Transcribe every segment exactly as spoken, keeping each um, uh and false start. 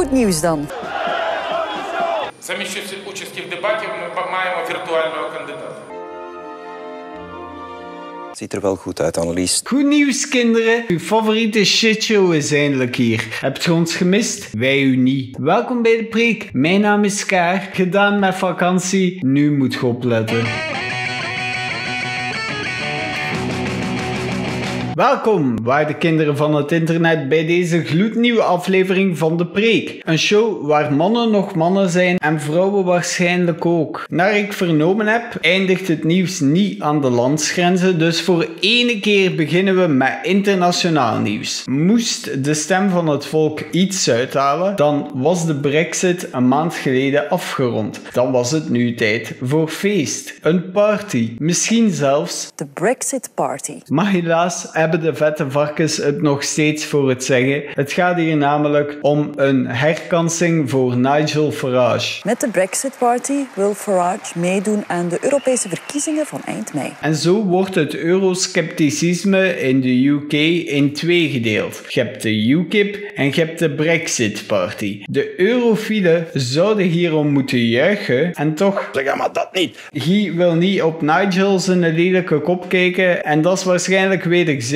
Goed nieuws dan. Замість участі в дебаті ми маємо віртуального кандидата. Ziet er wel goed uit, Annelies. Goed nieuws, kinderen. Uw favoriete shitshow is eindelijk hier. Hebt u ons gemist? Wij u niet. Welkom bij de preek. Mijn naam is Kaar. Gedaan met vakantie. Nu moet je opletten. Welkom, waarde kinderen van het internet, bij deze gloednieuwe aflevering van De Preek. Een show waar mannen nog mannen zijn en vrouwen waarschijnlijk ook. Naar ik vernomen heb, eindigt het nieuws niet aan de landsgrenzen, dus voor ene keer beginnen we met internationaal nieuws. Moest de stem van het volk iets uithalen, dan was de Brexit een maand geleden afgerond. Dan was het nu tijd voor feest. Een party. Misschien zelfs... de Brexit Party. Maar helaas... hebben de vette varkens het nog steeds voor het zeggen. Het gaat hier namelijk om een herkansing voor Nigel Farage. Met de Brexit Party wil Farage meedoen aan de Europese verkiezingen van eind mei. En zo wordt het euroscepticisme in de U K in twee gedeeld. Je hebt de U K I P en je hebt de Brexit Party. De eurofielen zouden hierom moeten juichen en toch... zeg maar dat niet. Guy wil niet op Nigel zijn lelijke kop kijken en dat is waarschijnlijk wederzijds.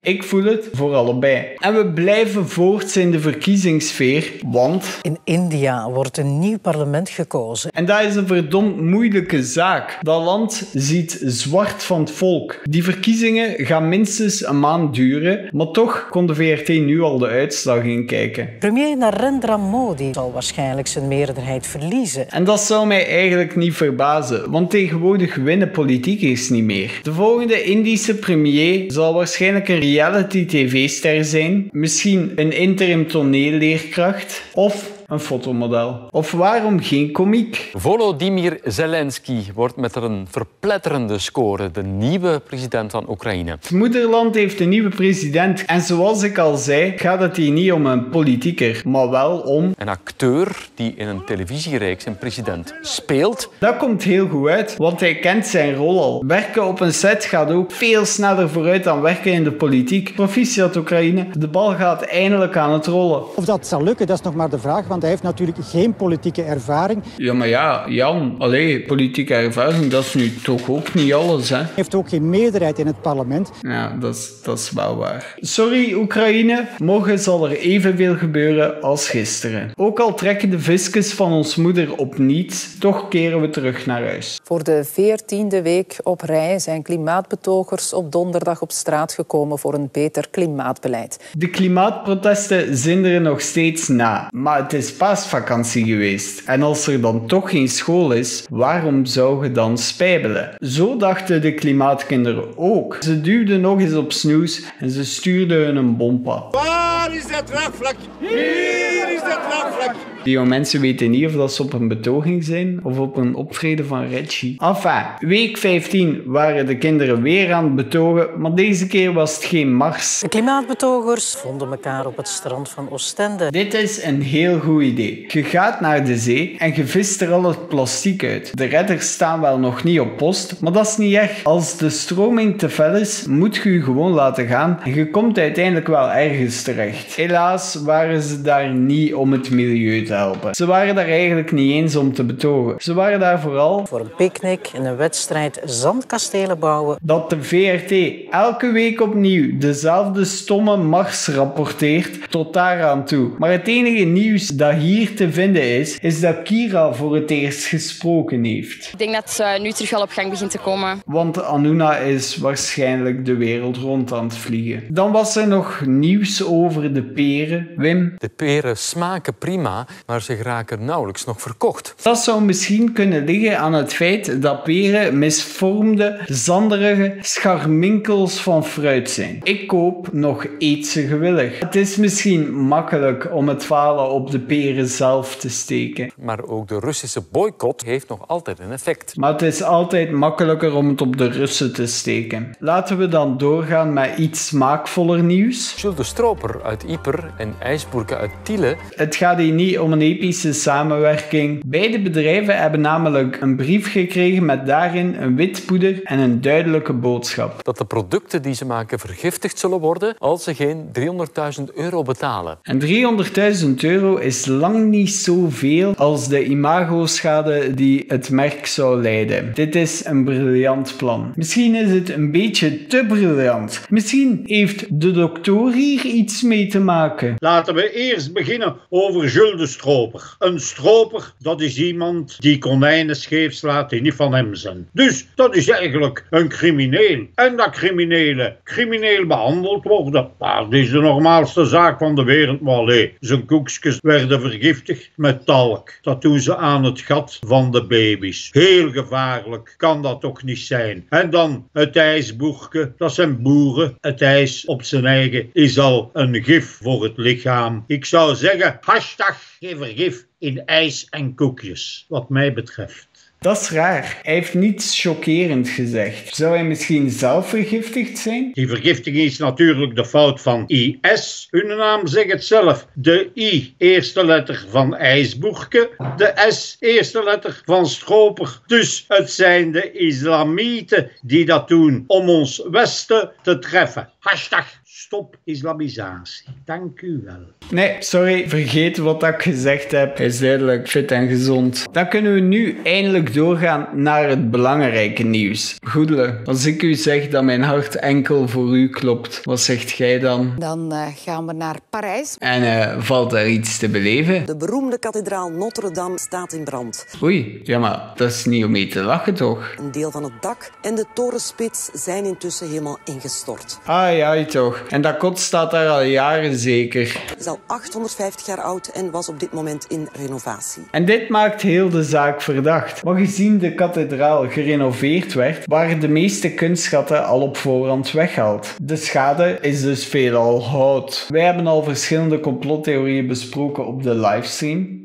Ik voel het voor allebei. En we blijven voort in de verkiezingssfeer, want... in India wordt een nieuw parlement gekozen. En dat is een verdomd moeilijke zaak. Dat land ziet zwart van het volk. Die verkiezingen gaan minstens een maand duren, maar toch kon de V R T nu al de uitslag inkijken. Premier Narendra Modi zal waarschijnlijk zijn meerderheid verliezen. En dat zou mij eigenlijk niet verbazen, want tegenwoordig winnen politiekers niet meer. De volgende Indische premier zal waarschijnlijk een reality tv-ster zijn, misschien een interim toneelleerkracht of een fotomodel. Of waarom geen komiek? Volodymyr Zelensky wordt met een verpletterende score de nieuwe president van Oekraïne. Het moederland heeft een nieuwe president. En zoals ik al zei, gaat het hier niet om een politieker, maar wel om... een acteur die in een televisiereeks een president speelt. Dat komt heel goed uit, want hij kent zijn rol al. Werken op een set gaat ook veel sneller vooruit dan werken in de politiek. Proficiat Oekraïne, de bal gaat eindelijk aan het rollen. Of dat zal lukken, dat is nog maar de vraag. Want hij heeft natuurlijk geen politieke ervaring. Ja, maar ja, Jan, allee, politieke ervaring, dat is nu toch ook niet alles, hè? Hij heeft ook geen meerderheid in het parlement. Ja, dat is, dat is wel waar. Sorry, Oekraïne, morgen zal er evenveel gebeuren als gisteren. Ook al trekken de visjes van ons moeder op niets, toch keren we terug naar huis. Voor de veertiende week op rij zijn klimaatbetogers op donderdag op straat gekomen voor een beter klimaatbeleid. De klimaatprotesten zinderen nog steeds na, maar het is Het is paasvakantie geweest. En als er dan toch geen school is, waarom zou je dan spijbelen? Zo dachten de klimaatkinderen ook. Ze duwden nog eens op snoes en ze stuurden hun een bompa. Waar is dat draagvlak? Hier is dat draagvlak. Die jonge mensen weten niet of dat ze op een betoging zijn of op een optreden van Richie. Enfin, week vijftien waren de kinderen weer aan het betogen, maar deze keer was het geen mars. De klimaatbetogers vonden elkaar op het strand van Ostende. Dit is een heel goed idee. Je gaat naar de zee en je vist er al het plastic uit. De redders staan wel nog niet op post, maar dat is niet erg. Als de stroming te fel is, moet je je gewoon laten gaan en je komt uiteindelijk wel ergens terecht. Helaas waren ze daar niet om het milieu te helpen. Ze waren daar eigenlijk niet eens om te betogen. Ze waren daar vooral voor een picknick en een wedstrijd zandkastelen bouwen. Dat de V R T elke week opnieuw dezelfde stomme mars rapporteert, tot daaraan toe. Maar het enige nieuws dat hier te vinden is, is dat Kyra voor het eerst gesproken heeft. Ik denk dat ze nu terug wel op gang begint te komen. Want Anuna is waarschijnlijk de wereld rond aan het vliegen. Dan was er nog nieuws over de peren. Wim? De peren smaken prima, maar ze raken nauwelijks nog verkocht. Dat zou misschien kunnen liggen aan het feit dat peren misvormde, zanderige scharminkels van fruit zijn. Ik koop nog eet ze gewillig. Het is misschien makkelijk om het falen op de peren zelf te steken. Maar ook de Russische boycott heeft nog altijd een effect. Maar het is altijd makkelijker om het op de Russen te steken. Laten we dan doorgaan met iets smaakvoller nieuws. Jules Destrooper uit Yper en Ijsboerke uit Tiele. Het gaat hier niet om om een epische samenwerking. Beide bedrijven hebben namelijk een brief gekregen met daarin een wit poeder en een duidelijke boodschap. Dat de producten die ze maken vergiftigd zullen worden als ze geen driehonderdduizend euro betalen. En driehonderdduizend euro is lang niet zoveel als de imagoschade die het merk zou leiden. Dit is een briljant plan. Misschien is het een beetje te briljant. Misschien heeft de dokter hier iets mee te maken. Laten we eerst beginnen over Jules Destrooper. Een stroper, dat is iemand die konijnen scheef slaat die niet van hem zijn. Dus dat is eigenlijk een crimineel. En dat criminelen crimineel behandeld worden, dat is de normaalste zaak van de wereld. Maar allee, zijn koekjes werden vergiftigd met talk. Dat doen ze aan het gat van de baby's. Heel gevaarlijk, kan dat toch niet zijn. En dan het ijsboerke, dat zijn boeren. Het ijs op zijn eigen is al een gif voor het lichaam. Ik zou zeggen, hashtag geen vergif in ijs en koekjes, wat mij betreft. Dat is raar. Hij heeft niets chockerends gezegd. Zou hij misschien zelf vergiftigd zijn? Die vergiftiging is natuurlijk de fout van I S. Hun naam zegt het zelf. De I, eerste letter van IJsboerke. De S, eerste letter van Stroper. Dus het zijn de islamieten die dat doen om ons Westen te treffen. Hashtag. Stop islamisatie. Dank u wel. Nee, sorry. Vergeet wat ik gezegd heb. Hij is duidelijk fit en gezond. Dan kunnen we nu eindelijk doorgaan naar het belangrijke nieuws. Goedele, als ik u zeg dat mijn hart enkel voor u klopt, wat zegt jij dan? Dan uh, gaan we naar Parijs. En uh, valt daar iets te beleven? De beroemde kathedraal Notre-Dame staat in brand. Oei, ja maar dat is niet om mee te lachen toch? Een deel van het dak en de torenspits zijn intussen helemaal ingestort. Ai, ai toch. En dat kot staat daar al jaren zeker. Het is al achthonderdvijftig jaar oud en was op dit moment in renovatie. En dit maakt heel de zaak verdacht. Maar gezien de kathedraal gerenoveerd werd, waren de meeste kunstschatten al op voorhand weggehaald. De schade is dus veelal hout. Wij hebben al verschillende complottheorieën besproken op de livestream.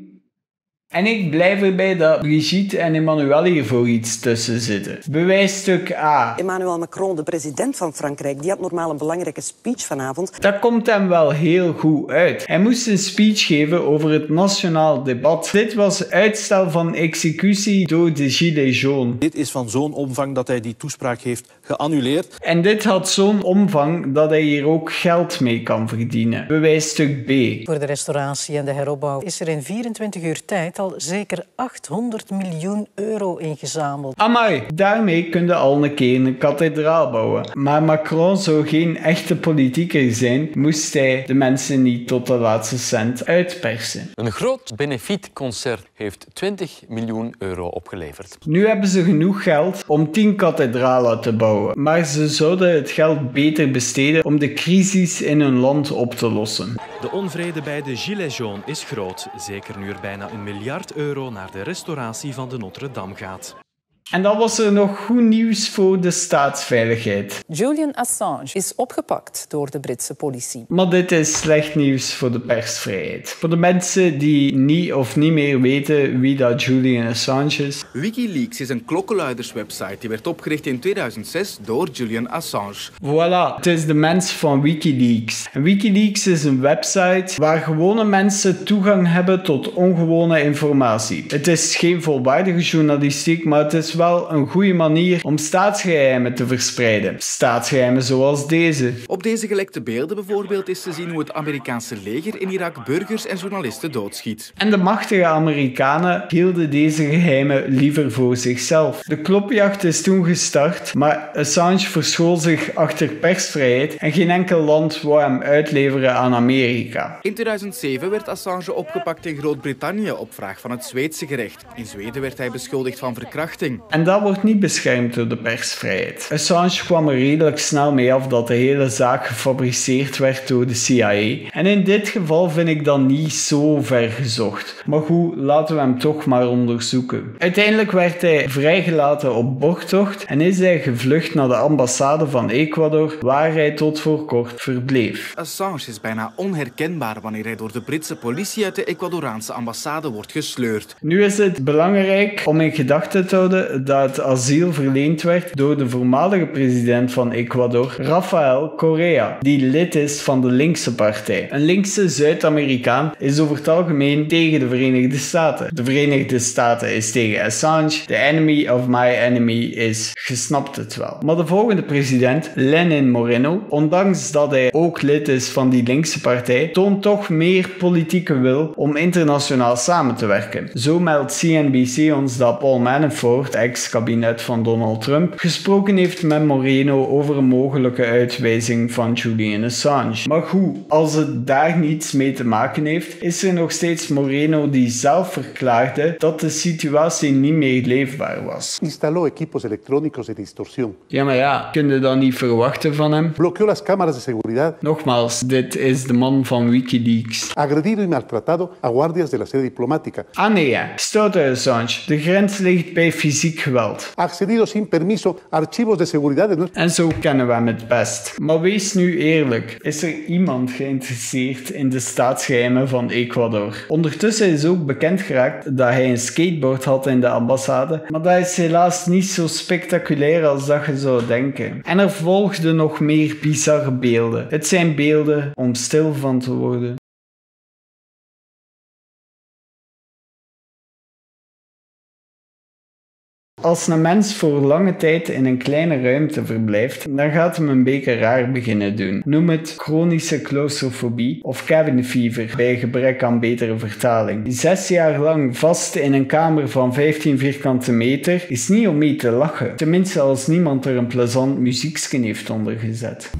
En ik blijf erbij dat Brigitte en Emmanuel hier voor iets tussen zitten. Bewijsstuk A. Emmanuel Macron, de president van Frankrijk, die had normaal een belangrijke speech vanavond. Dat komt hem wel heel goed uit. Hij moest een speech geven over het nationaal debat. Dit was uitstel van executie door de Gilets Jaunes. Dit is van zo'n omvang dat hij die toespraak heeft geannuleerd. En dit had zo'n omvang dat hij hier ook geld mee kan verdienen. Bewijsstuk B. Voor de restauratie en de heropbouw is er in vierentwintig uur tijd al zeker achthonderd miljoen euro ingezameld. Amai, daarmee kun je al een keer een kathedraal bouwen. Maar Macron zou geen echte politieker zijn, moest hij de mensen niet tot de laatste cent uitpersen. Een groot benefietconcert heeft twintig miljoen euro opgeleverd. Nu hebben ze genoeg geld om tien kathedralen te bouwen, maar ze zouden het geld beter besteden om de crisis in hun land op te lossen. De onvrede bij de Gilets Jaunes is groot, zeker nu er bijna een miljoen miljard euro naar de restauratie van de Notre-Dame gaat. En dan was er nog goed nieuws voor de staatsveiligheid. Julian Assange is opgepakt door de Britse politie. Maar dit is slecht nieuws voor de persvrijheid. Voor de mensen die niet of niet meer weten wie dat Julian Assange is. Wikileaks is een klokkenluiderswebsite die werd opgericht in tweeduizend zes door Julian Assange. Voilà, het is de mens van Wikileaks. En Wikileaks is een website waar gewone mensen toegang hebben tot ongewone informatie. Het is geen volwaardige journalistiek, maar het is wel een goede manier om staatsgeheimen te verspreiden. Staatsgeheimen zoals deze. Op deze gelekte beelden bijvoorbeeld is te zien hoe het Amerikaanse leger in Irak burgers en journalisten doodschiet. En de machtige Amerikanen hielden deze geheimen liever voor zichzelf. De klopjacht is toen gestart, maar Assange verschool zich achter persvrijheid en geen enkel land wou hem uitleveren aan Amerika. In tweeduizend zeven werd Assange opgepakt in Groot-Brittannië op vraag van het Zweedse gerecht. In Zweden werd hij beschuldigd van verkrachting. En dat wordt niet beschermd door de persvrijheid. Assange kwam er redelijk snel mee af dat de hele zaak gefabriceerd werd door de C I A. En in dit geval vind ik dat niet zo ver gezocht. Maar goed, laten we hem toch maar onderzoeken. Uiteindelijk werd hij vrijgelaten op borgtocht en is hij gevlucht naar de ambassade van Ecuador, waar hij tot voor kort verbleef. Assange is bijna onherkenbaar wanneer hij door de Britse politie uit de Ecuadoraanse ambassade wordt gesleurd. Nu is het belangrijk om in gedachten te houden dat asiel verleend werd door de voormalige president van Ecuador, Rafael Correa, die lid is van de linkse partij. Een linkse Zuid-Amerikaan is over het algemeen tegen de Verenigde Staten. De Verenigde Staten is tegen Assange. The enemy of my enemy is, gesnapt het wel. Maar de volgende president, Lenin Moreno, ondanks dat hij ook lid is van die linkse partij, toont toch meer politieke wil om internationaal samen te werken. Zo meldt C N B C ons dat Paul Manafort, ex-kabinet van Donald Trump, gesproken heeft met Moreno over een mogelijke uitwijzing van Julian Assange. Maar goed, als het daar niets mee te maken heeft, is er nog steeds Moreno die zelf verklaarde dat de situatie niet meer leefbaar was. Instaló equipos electrónicos de distorsión. Ja, maar ja, kun je dat niet verwachten van hem? Bloqueó las cámaras de seguridad. Nogmaals, dit is de man van Wikileaks. Agredido y maltratado a guardias de la sede diplomática. Ah nee, ja. Stoute Assange. De grens ligt bij fysiek geweld. Accedido sin permiso archivos de seguridad. En zo kennen we hem het best. Maar wees nu eerlijk. Is er iemand geïnteresseerd in de staatsgeheimen van Ecuador? Ondertussen is ook bekend geraakt dat hij een skateboard had in de ambassade, maar dat is helaas niet zo spectaculair als dat je zou denken. En er volgden nog meer bizarre beelden. Het zijn beelden om stil van te worden. Als een mens voor lange tijd in een kleine ruimte verblijft, dan gaat hem een beetje raar beginnen doen. Noem het chronische claustrofobie of cabin fever bij gebrek aan betere vertaling. Zes jaar lang vast in een kamer van vijftien vierkante meter is niet om mee te lachen. Tenminste als niemand er een plezant muziekskin heeft onder gezet.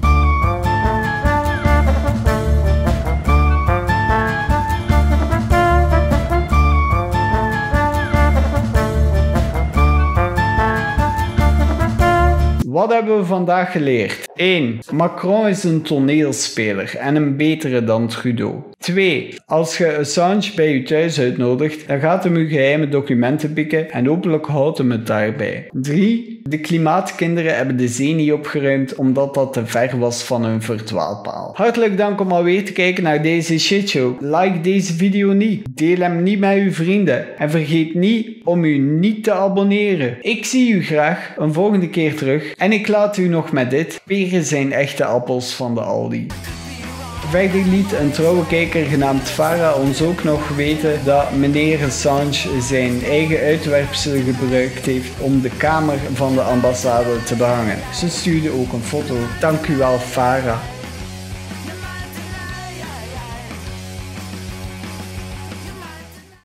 Wat hebben we vandaag geleerd? één. Macron is een toneelspeler en een betere dan Trudeau. twee. Als je Assange bij je thuis uitnodigt, dan gaat hem uw geheime documenten pikken en hopelijk houdt hem het daarbij. drie. De klimaatkinderen hebben de zee niet opgeruimd omdat dat te ver was van hun verdwaalpaal. Hartelijk dank om alweer te kijken naar deze shitshow. Like deze video niet, deel hem niet met uw vrienden en vergeet niet om u niet te abonneren. Ik zie u graag een volgende keer terug en ik laat u nog met dit. Peren zijn echte appels van de Aldi. Verder liet een trouwe kijker genaamd Farah ons ook nog weten dat meneer Assange zijn eigen uitwerpselen gebruikt heeft om de kamer van de ambassade te behangen. Ze stuurde ook een foto. Dank u wel, Farah.